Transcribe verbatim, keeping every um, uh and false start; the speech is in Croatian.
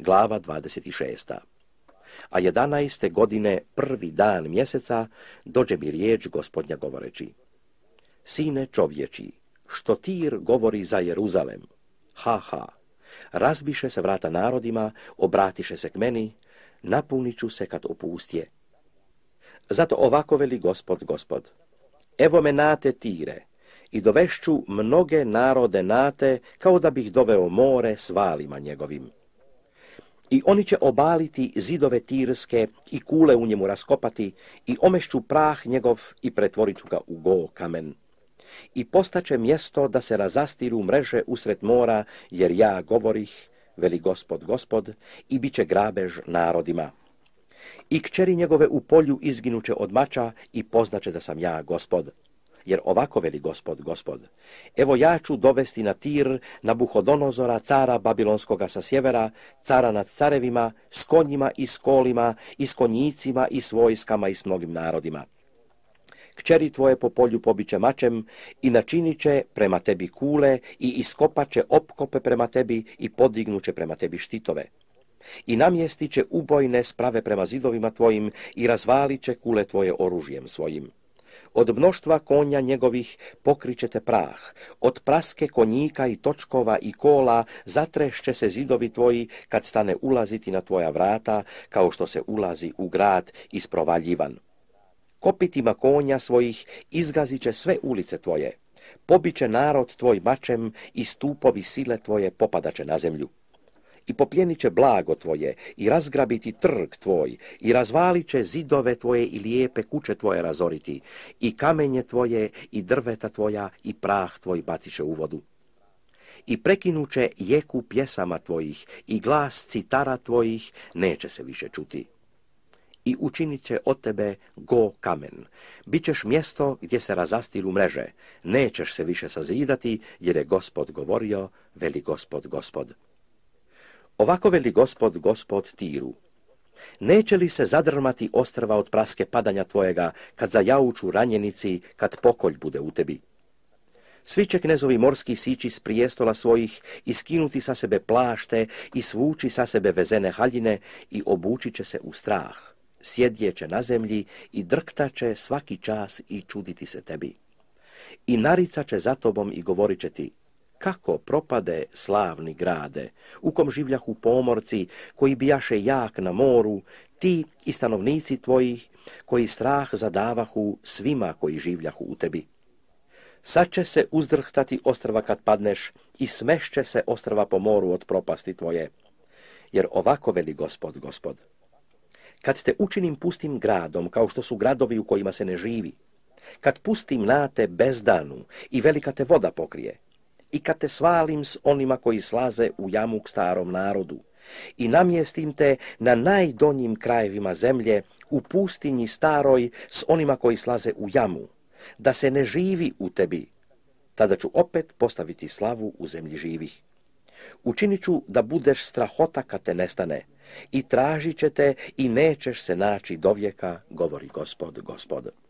glava dvadeset šesta. A jedanaeste godine, prvi dan mjeseca, dođe mi riječ Gospodnja govoreći: Sine čovječi, što Tir govori za Jeruzalem, ha ha, razbiše se vrata narodima, obratiše se k meni, napuniću se kad opustje. Zato ovako veli Gospod, Gospod: Evo me nate Tire, i dovešću mnoge narode nate, kao da bih doveo more s valima njegovim. I oni će obaliti zidove Tirske i kule u njemu raskopati, i omešću prah njegov i pretvoriću ga u go kamen. I postaće mjesto da se razastiru mreže usred mora, jer ja govorih, veli Gospod, Gospod, i bit će grabež narodima. I kćeri njegove u polju izginuće od mača i poznaće da sam ja Gospod. Jer ovako veli Gospod, Gospod: Evo ja ću dovesti na Tir Navuhodonozora, cara Babilonskoga sa sjevera, cara nad carevima, s konjima i s kolima, i s konjicima i s vojskama i s mnogim narodima. Kćeri tvoje po polju pobiće mačem i načinit će prema tebi kule i iskopaće opkope prema tebi i podignuće prema tebi štitove. I namjestit će ubojne sprave prema zidovima tvojim i razvalit će kule tvoje oružjem svojim. Od mnoštva konja njegovih pokrićete prah, od praske konjika i točkova i kola zatrešće se zidovi tvoji kad stane ulaziti na tvoja vrata, kao što se ulazi u grad isprovaljivan. Kopitima konja svojih izgazit će sve ulice tvoje, pobiće narod tvoj mačem i stupovi sile tvoje popadaće na zemlju. I popljenit će blago tvoje, i razgrabiti trg tvoj, i razvalit će zidove tvoje i lijepe kuće tvoje razoriti, i kamenje tvoje, i drveta tvoja, i prah tvoj baciše u vodu. I prekinuće jeku pjesama tvojih, i glas citara tvojih neće se više čuti. I učinit će od tebe go kamen. Bićeš mjesto gdje se razastiru mreže, nećeš se više sazidati, jer je Gospod govorio, veli Gospod, Gospod. Ovako veli Gospod, Gospod Tiru: Neće li se zadrmati ostrva od praske padanja tvojega, kad zajauču ranjenici, kad pokolj bude u tebi? Svi će knezovi morski sići s prijestola svojih i skinuti sa sebe plašte i svući sa sebe vezene haljine i obučit će se u strah, sjedjeće na zemlji i drktaće svaki čas i čuditi se tebi. I naricaće za tobom i govorit će ti: Kako propade slavni grade, u kom življahu pomorci, koji bijaše jak na moru, ti i stanovnici tvojih, koji strah zadavahu svima koji življahu u tebi. Sad će se uzdrhtati ostrva kad padneš i smešće se ostrva po moru od propasti tvoje. Jer ovako veli Gospod, Gospod: Kad te učinim pustim gradom, kao što su gradovi u kojima se ne živi, kad pustim na te bezdanu i velika te voda pokrije, i kad te svalim s onima koji slaze u jamu k starom narodu, i namjestim te na najdonjim krajevima zemlje, u pustinji staroj s onima koji slaze u jamu, da se ne živi u tebi, tada ću opet postaviti slavu u zemlji živih. Učinit ću da budeš strahota kad te nestane, i tražit će te i nećeš se naći dovijeka, govori Gospod, Gospod.